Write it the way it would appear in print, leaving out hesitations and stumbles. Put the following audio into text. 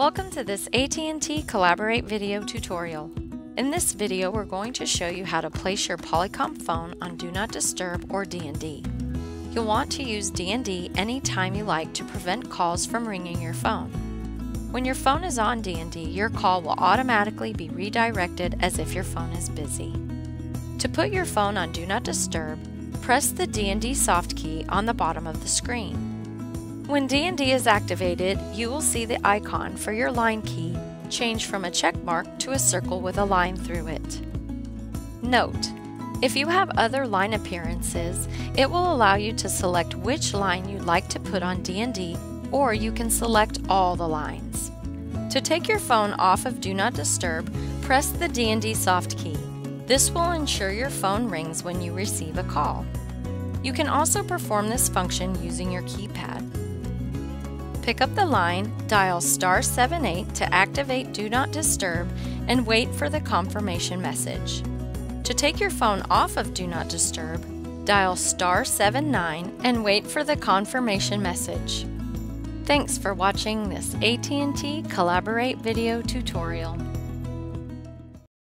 Welcome to this AT&T Collaborate video tutorial. In this video, we're going to show you how to place your Polycom phone on Do Not Disturb or DND. You'll want to use DND anytime you like to prevent calls from ringing your phone. When your phone is on DND, your call will automatically be redirected as if your phone is busy. To put your phone on Do Not Disturb, press the DND soft key on the bottom of the screen. When DND is activated, you will see the icon for your line key change from a check mark to a circle with a line through it. Note, if you have other line appearances, it will allow you to select which line you'd like to put on DND, or you can select all the lines. To take your phone off of Do Not Disturb, press the DND soft key. This will ensure your phone rings when you receive a call. You can also perform this function using your keypad. Pick up the line, dial *78 to activate Do Not Disturb, and wait for the confirmation message. To take your phone off of Do Not Disturb, dial *79 and wait for the confirmation message. Thanks for watching this AT&T Collaborate video tutorial.